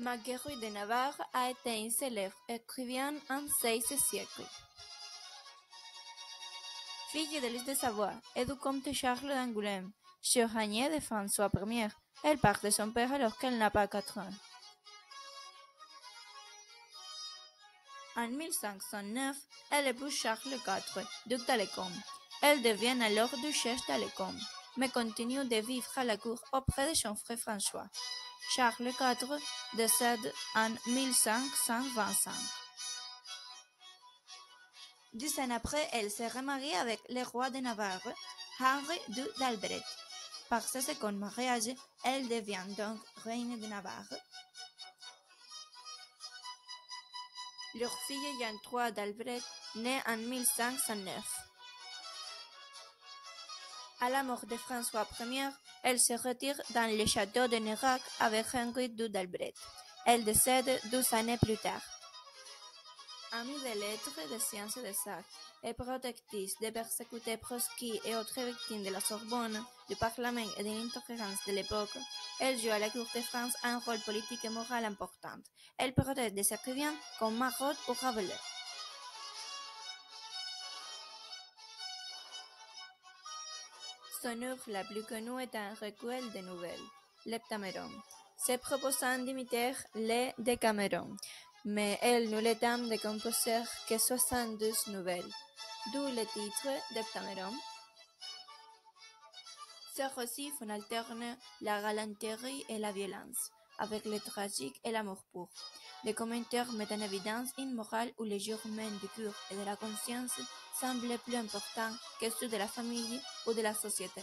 Marguerite de Navarre a été un célèbre écrivain en XVI siècle. Fille de Lise de Savoie et du comte Charles d'Angoulême, sœur-aînée de François Ier, elle part de son père alors qu'elle n'a pas 4 ans. En 1509, elle épouse Charles IV, duc d'Alecombe. Elle devient alors duchesse d'Alecombe, mais continue de vivre à la cour auprès de son frère François. Charles IV décède en 1525. 10 ans après, elle se remarie avec le roi de Navarre, Henri II d'Albret. Par ce second mariage, elle devient donc reine de Navarre. Leur fille Jeanne III d'Albret naît en 1509. À la mort de François Ier, elle se retire dans le château de Nérac avec Henri II d'Albret. Elle décède 12 années plus tard. Amie des lettres, des sciences et des arts, et protectrice des persécutés proscrits et autres victimes de la Sorbonne, du Parlement et de l'intolérance de l'époque, elle joue à la cour de France un rôle politique et moral important. Elle protège des écrivains comme Marot ou Ravelet. Son œuvre la plus connue est un recueil de nouvelles, l'Heptaméron, se proposant d'imiter les Décaméron, mais elle n'eut le temps de composer que 72 nouvelles, d'où le titre d'Heptaméron. Ses récifs alternent la galanterie et la violence, avec le tragique et l'amour pur. Les commentaires mettent en évidence une morale où les jours mêmes du cœur et de la conscience semblent plus importants que ceux de la famille ou de la société.